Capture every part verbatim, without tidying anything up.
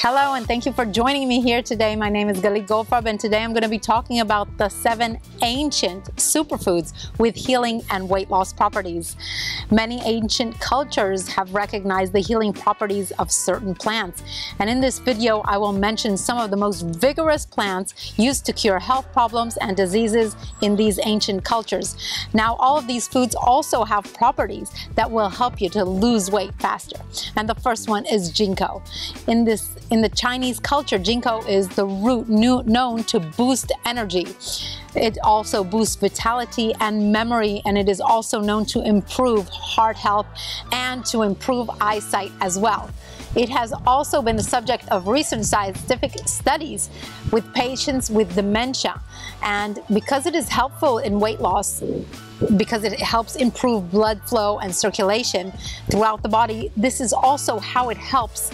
Hello, and thank you for joining me here today. My name is Galit Goldfarb, and today I'm going to be talking about the seven ancient superfoods with healing and weight loss properties. Many ancient cultures have recognized the healing properties of certain plants, and in this video I will mention some of the most vigorous plants used to cure health problems and diseases in these ancient cultures. Now, all of these foods also have properties that will help you to lose weight faster, and the first one is Ginkgo. In this In the Chinese culture, Ginkgo is the root new, known to boost energy. It also boosts vitality and memory, and it is also known to improve heart health and to improve eyesight as well. It has also been the subject of recent scientific studies with patients with dementia, and because it is helpful in weight loss, because it helps improve blood flow and circulation throughout the body, this is also how it helps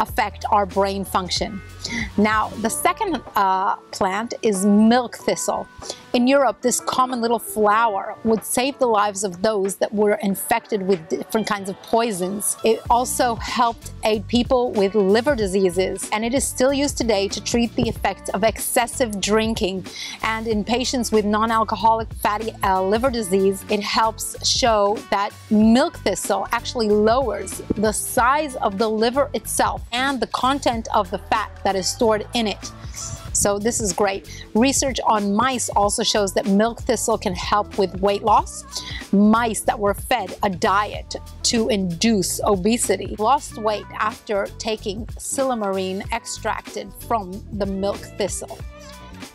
affect our brain function. Now, the second uh, plant is milk thistle. In Europe, this common little flower would save the lives of those that were infected with different kinds of poisons. It also helped aid people with liver diseases, and it is still used today to treat the effects of excessive drinking. And in patients with non-alcoholic fatty uh, liver disease, it helps show that milk thistle actually lowers the size of the liver itself and the content of the fat that is stored in it. So this is great. Research on mice also shows that milk thistle can help with weight loss. Mice that were fed a diet to induce obesity lost weight after taking silymarine extracted from the milk thistle.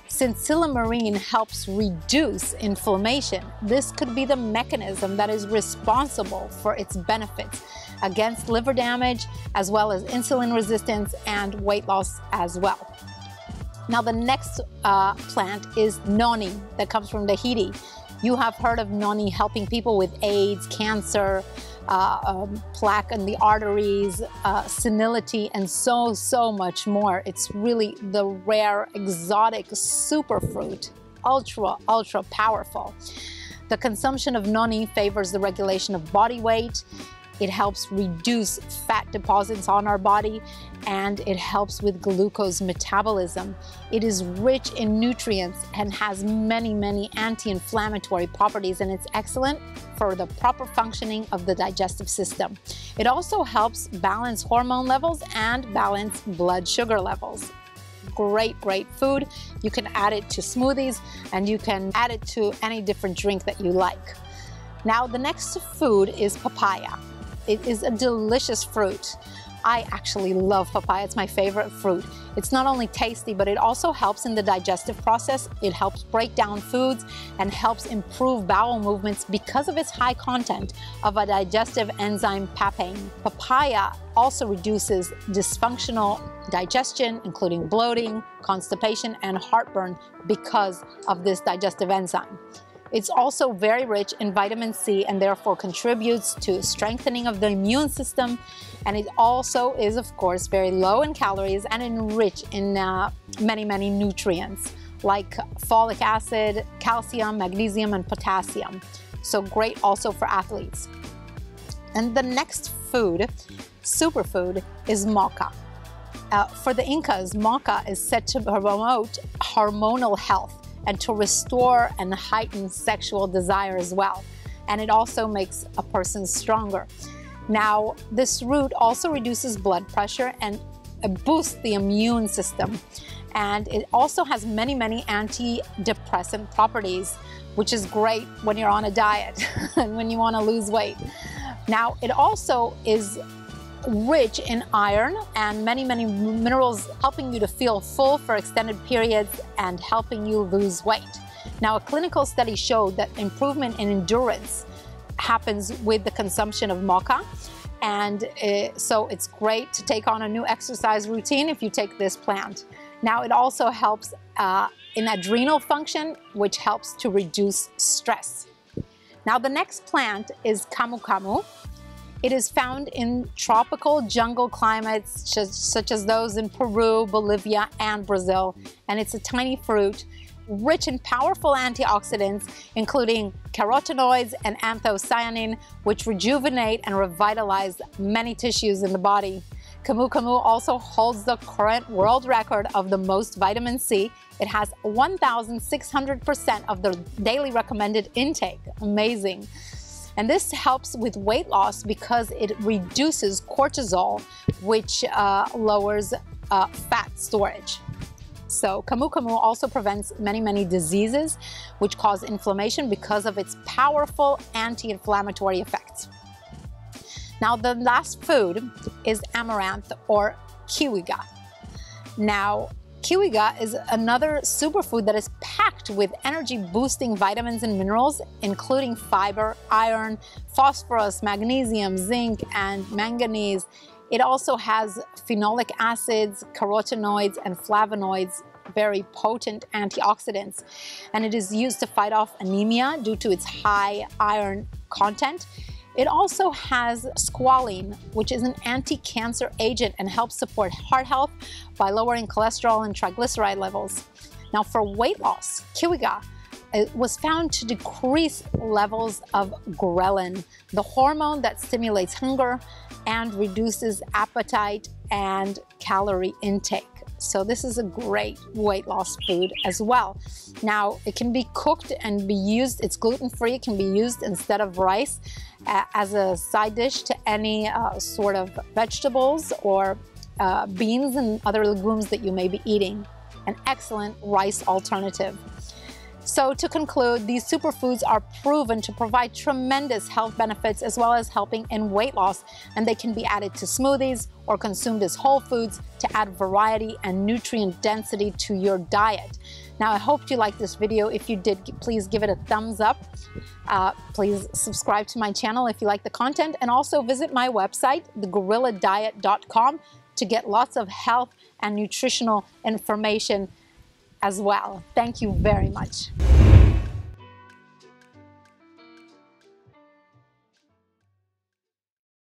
Since silymarine helps reduce inflammation, this could be the mechanism that is responsible for its benefits against liver damage, as well as insulin resistance and weight loss as well. Now, the next uh, plant is noni, that comes from Tahiti. You have heard of noni helping people with AIDS, cancer, uh, um, plaque in the arteries, uh, senility, and so, so much more. It's really the rare, exotic superfruit, ultra, ultra powerful. The consumption of noni favors the regulation of body weight. It helps reduce fat deposits on our body, and it helps with glucose metabolism. It is rich in nutrients and has many, many anti-inflammatory properties, and it's excellent for the proper functioning of the digestive system. It also helps balance hormone levels and balance blood sugar levels. Great, great food. You can add it to smoothies, and you can add it to any different drink that you like. Now, the next food is papaya. It is a delicious fruit. I actually love papaya. It's my favorite fruit. It's not only tasty, but it also helps in the digestive process. It helps break down foods and helps improve bowel movements because of its high content of a digestive enzyme papain. Papaya also reduces dysfunctional digestion, including bloating, constipation, and heartburn because of this digestive enzyme. It's also very rich in vitamin C, and therefore contributes to strengthening of the immune system. And it also is, of course, very low in calories and enriched in uh, many, many nutrients like folic acid, calcium, magnesium, and potassium. So great also for athletes. And the next food, superfood, is maca. Uh, for the Incas, maca is said to promote hormonal health and to restore and heighten sexual desire as well. And it also makes a person stronger. Now, this root also reduces blood pressure and boosts the immune system. And it also has many, many antidepressant properties, which is great when you're on a diet and when you want to lose weight. Now, it also is rich in iron and many, many minerals, helping you to feel full for extended periods and helping you lose weight. Now, a clinical study showed that improvement in endurance happens with the consumption of maca, and uh, so it's great to take on a new exercise routine if you take this plant. Now, it also helps uh, in adrenal function, which helps to reduce stress. Now, the next plant is Camu Camu. It is found in tropical jungle climates such as those in Peru, Bolivia, and Brazil. And it's a tiny fruit, rich in powerful antioxidants, including carotenoids and anthocyanin, which rejuvenate and revitalize many tissues in the body. Camu Camu also holds the current world record of the most vitamin C. It has one thousand six hundred percent of the daily recommended intake. Amazing. And this helps with weight loss because it reduces cortisol, which uh, lowers uh, fat storage. So Camu Camu also prevents many, many diseases which cause inflammation because of its powerful anti-inflammatory effects. Now, the last food is amaranth or kiwiga. Now, kiwiga is another superfood that is packed with energy-boosting vitamins and minerals, including fiber, iron, phosphorus, magnesium, zinc, and manganese. It also has phenolic acids, carotenoids, and flavonoids, very potent antioxidants. And it is used to fight off anemia due to its high iron content. It also has squalene, which is an anti-cancer agent and helps support heart health by lowering cholesterol and triglyceride levels. Now, for weight loss, kiwiga was found to decrease levels of ghrelin, the hormone that stimulates hunger and reduces appetite and calorie intake. So this is a great weight loss food as well. Now, it can be cooked and be used, it's gluten-free, it can be used instead of rice uh, as a side dish to any uh, sort of vegetables or uh, beans and other legumes that you may be eating. An excellent rice alternative. So to conclude, these superfoods are proven to provide tremendous health benefits as well as helping in weight loss, and they can be added to smoothies or consumed as whole foods to add variety and nutrient density to your diet. Now, I hope you liked this video. If you did, please give it a thumbs up. Uh, please subscribe to my channel if you like the content, and also visit my website, the guerrilla diet dot com, to get lots of health and nutritional information as well. Thank you very much.